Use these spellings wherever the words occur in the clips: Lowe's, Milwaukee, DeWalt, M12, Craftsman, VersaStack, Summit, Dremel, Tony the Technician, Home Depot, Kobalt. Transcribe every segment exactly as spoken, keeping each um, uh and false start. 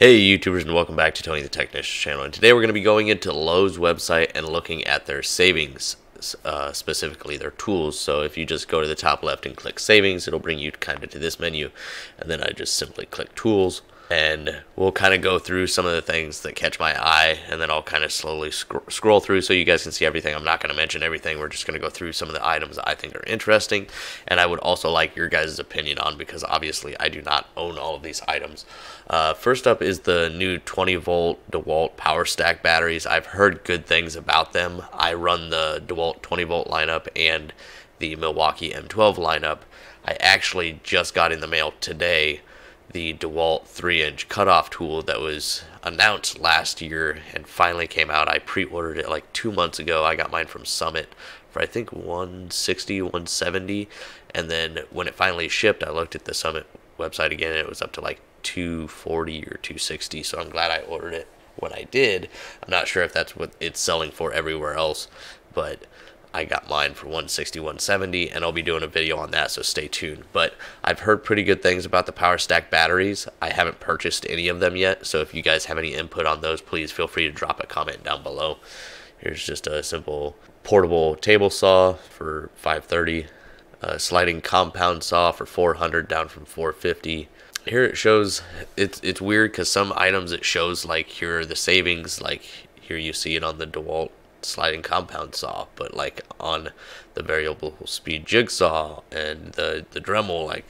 Hey YouTubers, and welcome back to Tony the Technician channel. And today we're going to be going into Lowe's website and looking at their savings, uh, specifically their tools. So if you just go to the top left and click savings, it'll bring you kind of to this menu. And then I just simply click tools, and we'll kind of go through some of the things that catch my eye, and then I'll kind of slowly sc- scroll through so you guys can see everything. I'm not going to mention everything. We're just going to go through some of the items that I think are interesting, and I would also like your guys' opinion on, because obviously I do not own all of these items. Uh, first up is the new twenty volt DeWalt Power Stack batteries. I've heard good things about them. I run the DeWalt twenty volt lineup and the Milwaukee M twelve lineup. I actually just got in the mail today the DeWalt three inch cutoff tool that was announced last year and finally came out. I pre-ordered it like two months ago. I got mine from Summit for I think one sixty, one seventy, and then when it finally shipped, I looked at the Summit website again and it was up to like two forty or two sixty, so I'm glad I ordered it when I did. I'm not sure if that's what it's selling for everywhere else, but I got mine for one sixty, one seventy, and I'll be doing a video on that, so stay tuned. But I've heard pretty good things about the Power Stack batteries. I haven't purchased any of them yet, so if you guys have any input on those, please feel free to drop a comment down below. Here's just a simple portable table saw for five thirty, a sliding compound saw for four hundred, down from four fifty. Here it shows, it's, it's weird because some items it shows like here are the savings, like here you see it on the DeWalt sliding compound saw, but like on the variable speed jigsaw and the the Dremel, like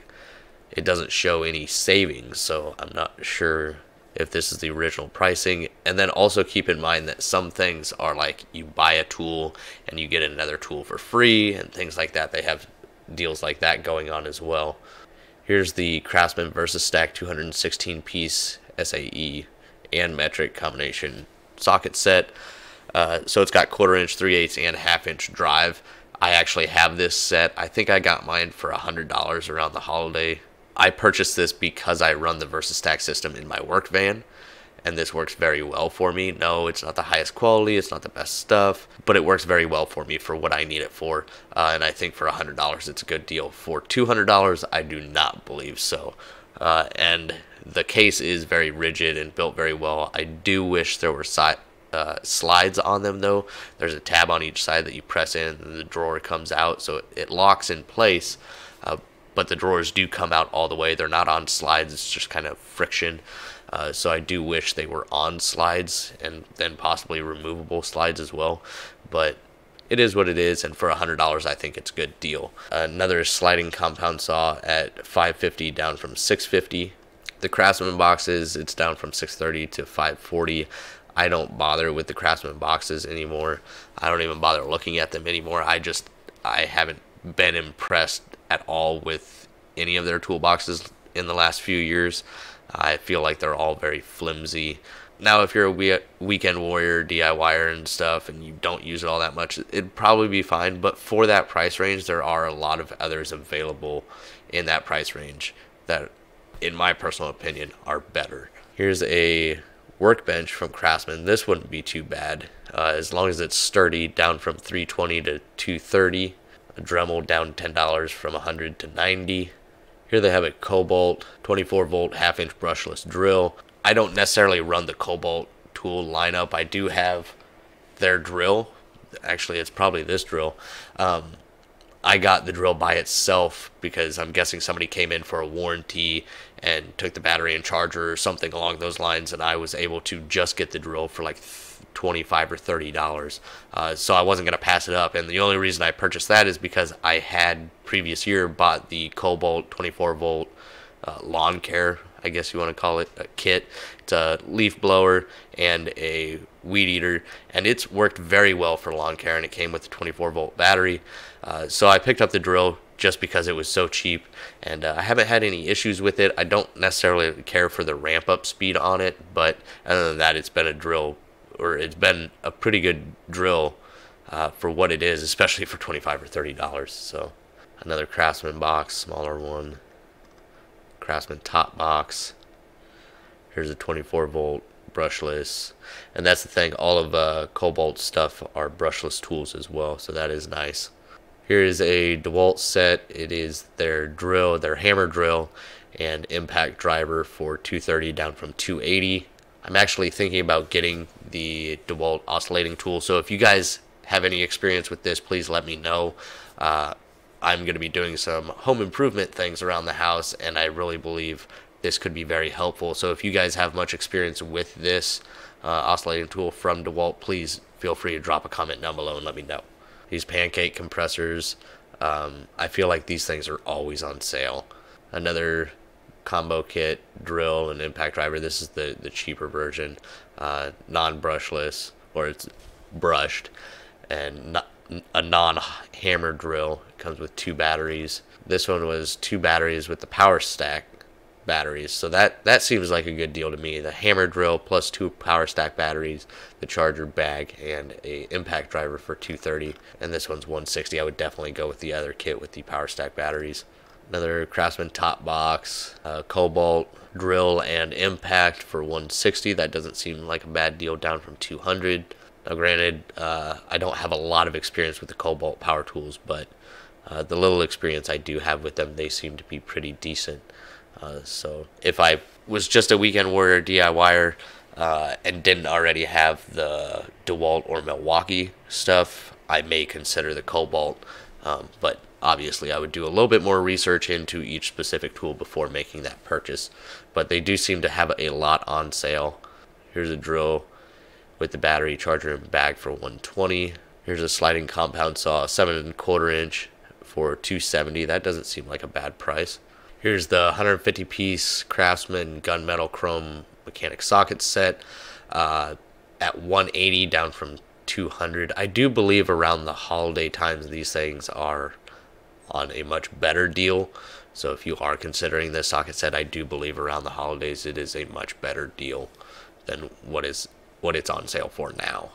it doesn't show any savings, so I'm not sure if this is the original pricing. And then also keep in mind that some things are like you buy a tool and you get another tool for free and things like that. They have deals like that going on as well. Here's the Craftsman VersaStack two hundred sixteen piece S A E and metric combination socket set. Uh, so it's got quarter inch, three eighths, and half inch drive. I actually have this set. I think I got mine for one hundred dollars around the holiday. I purchased this because I run the VersaStack system in my work van, and this works very well for me. No, it's not the highest quality, it's not the best stuff, but it works very well for me for what I need it for. Uh, and I think for one hundred dollars, it's a good deal. For two hundred dollars, I do not believe so. Uh, and the case is very rigid and built very well. I do wish there were side Uh, slides on them though. There's a tab on each side that you press in and the drawer comes out, so it, it locks in place, uh, but the drawers do come out all the way. They're not on slides, it's just kind of friction. Uh, so I do wish they were on slides and then possibly removable slides as well, but it is what it is, and for one hundred dollars I think it's a good deal. Another sliding compound saw at five fifty, down from six fifty. The Craftsman boxes, it's down from six thirty to five forty. I don't bother with the Craftsman boxes anymore. I don't even bother looking at them anymore. I just, I haven't been impressed at all with any of their toolboxes in the last few years. I feel like they're all very flimsy. Now, if you're a we weekend warrior, D I Y-er and stuff, and you don't use it all that much, it'd probably be fine. But for that price range, there are a lot of others available in that price range that, in my personal opinion, are better. Here's a workbench from Craftsman. This wouldn't be too bad, uh, as long as it's sturdy, down from three twenty to two thirty. A Dremel down ten dollars from one hundred to ninety. Here they have a Kobalt twenty-four volt half inch brushless drill. I don't necessarily run the Kobalt tool lineup. I do have their drill. Actually, it's probably this drill. Um, I got the drill by itself because I'm guessing somebody came in for a warranty and took the battery and charger or something along those lines, and I was able to just get the drill for like twenty-five or thirty dollars. Uh, so I wasn't going to pass it up, and the only reason I purchased that is because I had previous year bought the Kobalt twenty-four volt uh, lawn care, I guess you want to call it, a kit. It's a leaf blower and a weed eater, and it's worked very well for lawn care, and it came with a twenty-four volt battery. Uh, so I picked up the drill just because it was so cheap, and uh, I haven't had any issues with it. I don't necessarily care for the ramp up speed on it, but other than that, it's been a drill, or it's been a pretty good drill uh, for what it is, especially for twenty-five or thirty dollars. So another Craftsman box, smaller one. Craftsman top box. Here's a twenty-four volt brushless, and that's the thing, all of uh, Kobalt's stuff are brushless tools as well, so that is nice. Here is a DeWalt set. It is their drill, their hammer drill, and impact driver for two thirty down from two eighty. I'm actually thinking about getting the DeWalt oscillating tool, so if you guys have any experience with this, please let me know. Uh, I'm going to be doing some home improvement things around the house, and I really believe this could be very helpful. So if you guys have much experience with this uh, oscillating tool from DeWalt, please feel free to drop a comment down below and let me know. These pancake compressors, um, I feel like these things are always on sale. Another combo kit, drill and impact driver. This is the, the cheaper version, uh, non-brushless, or it's brushed, and not a non-hammer drill. It comes with two batteries. This one was two batteries with the power stack batteries, so that that seems like a good deal to me. The hammer drill plus two power stack batteries, the charger bag, and a impact driver for two thirty, and this one's one sixty. I would definitely go with the other kit with the power stack batteries. Another Craftsman top box, uh, Kobalt drill and impact for one sixty. That doesn't seem like a bad deal, down from two hundred. Now granted, uh, I don't have a lot of experience with the Kobalt power tools, but uh, the little experience I do have with them, they seem to be pretty decent. Uh, so if I was just a weekend warrior DIYer uh, and didn't already have the DeWalt or Milwaukee stuff, I may consider the Kobalt, um, but obviously I would do a little bit more research into each specific tool before making that purchase. But they do seem to have a lot on sale. Here's a drill with the battery, charger, and bag for one twenty. Here's a sliding compound saw, seven and a quarter inch for two seventy. That doesn't seem like a bad price. Here's the one hundred fifty piece Craftsman gunmetal chrome mechanic socket set, uh, at one eighty down from two hundred. I do believe around the holiday times these things are on a much better deal. So if you are considering this socket set, I do believe around the holidays it is a much better deal than what is what it's on sale for now.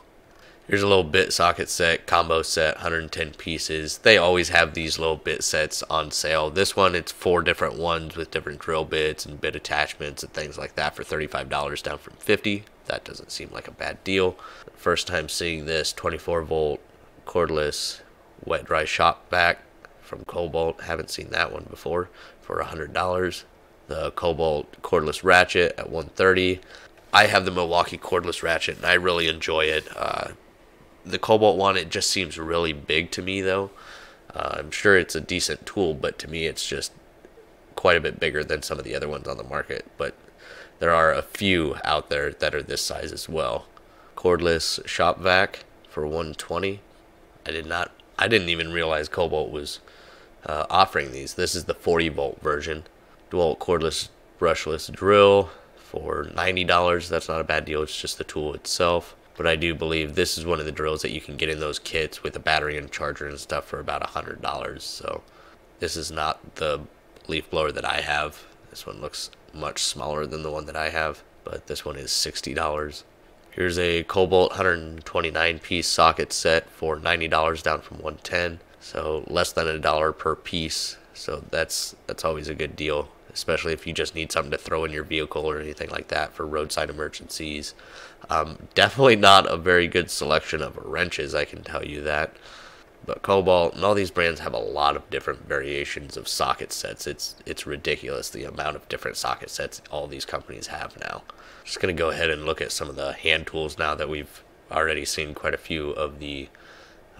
Here's a little bit socket set, combo set, one hundred ten pieces. They always have these little bit sets on sale. This one, it's four different ones with different drill bits and bit attachments and things like that for thirty-five dollars down from fifty dollars. That doesn't seem like a bad deal. First time seeing this, twenty-four volt cordless wet dry shop vac from Kobalt. Haven't seen that one before, for one hundred dollars. The Kobalt cordless ratchet at one thirty. I have the Milwaukee cordless ratchet and I really enjoy it. Uh, the Kobalt one, it just seems really big to me though. Uh, I'm sure it's a decent tool, but to me it's just quite a bit bigger than some of the other ones on the market. But there are a few out there that are this size as well. Cordless shop vac for one twenty. I did not, I didn't even realize Kobalt was uh, offering these. This is the forty volt version. DeWalt cordless brushless drill for ninety dollars. That's not a bad deal. It's just the tool itself. But I do believe this is one of the drills that you can get in those kits with a battery and charger and stuff for about one hundred dollars. So this is not the leaf blower that I have. This one looks much smaller than the one that I have, but this one is sixty dollars. Here's a Kobalt one hundred twenty-nine piece socket set for ninety dollars down from one hundred ten dollars. So less than a dollar per piece. So that's that's always a good deal, especially if you just need something to throw in your vehicle or anything like that for roadside emergencies. Um, definitely not a very good selection of wrenches, I can tell you that. But Kobalt and all these brands have a lot of different variations of socket sets. It's it's ridiculous the amount of different socket sets all these companies have now. Just gonna go ahead and look at some of the hand tools now that we've already seen quite a few of the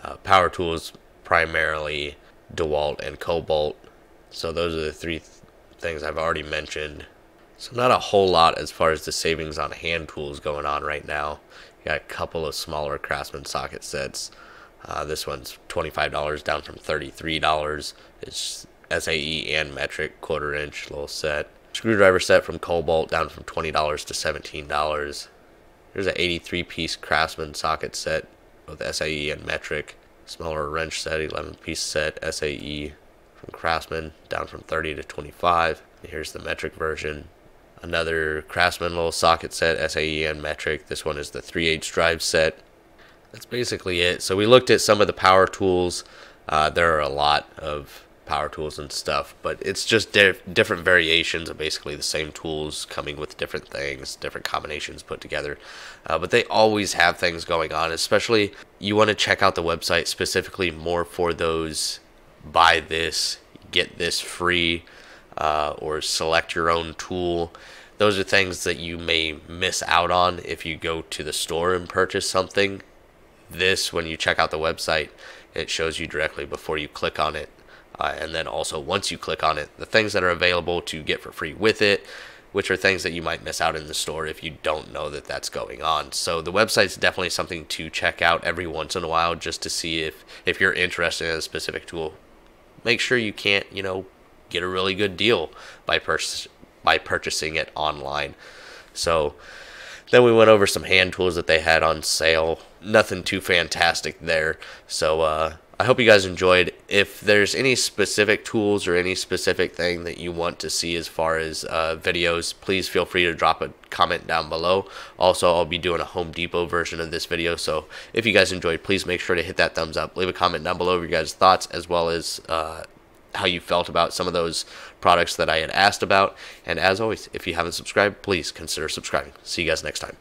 uh, power tools, primarily DeWalt and Kobalt. So those are the three th things I've already mentioned. So not a whole lot as far as the savings on hand tools going on right now. You got a couple of smaller Craftsman socket sets. Uh, this one's twenty-five dollars down from thirty-three dollars. It's S A E and metric quarter inch little set. Screwdriver set from Kobalt down from twenty dollars to seventeen dollars. Here's an eighty-three piece Craftsman socket set with S A E and metric. Smaller wrench set, eleven piece set, S A E. Craftsman down from thirty to twenty-five. Here's the metric version. Another Craftsman little socket set, S A E and metric. This one is the three eighths drive set. That's basically it. So we looked at some of the power tools. Uh, there are a lot of power tools and stuff, but it's just diff different variations of basically the same tools coming with different things, different combinations put together. Uh, but they always have things going on, especially you want to check out the website specifically more for those buy this, get this free uh, or select your own tool. Those are things that you may miss out on if you go to the store and purchase something. This, when you check out the website, it shows you directly before you click on it. Uh, and then also once you click on it, the things that are available to get for free with it, which are things that you might miss out in the store if you don't know that that's going on. So the website's definitely something to check out every once in a while just to see if, if you're interested in a specific tool. Make sure you can't, you know, get a really good deal by purchasing by purchasing it online. So then we went over some hand tools that they had on sale. Nothing too fantastic there. So uh, I hope you guys enjoyed. If there's any specific tools or any specific thing that you want to see as far as uh, videos, please feel free to drop a comment down below. Also, I'll be doing a Home Depot version of this video. So if you guys enjoyed, please make sure to hit that thumbs up. Leave a comment down below of your guys' thoughts as well as uh, how you felt about some of those products that I had asked about. And as always, if you haven't subscribed, please consider subscribing. See you guys next time.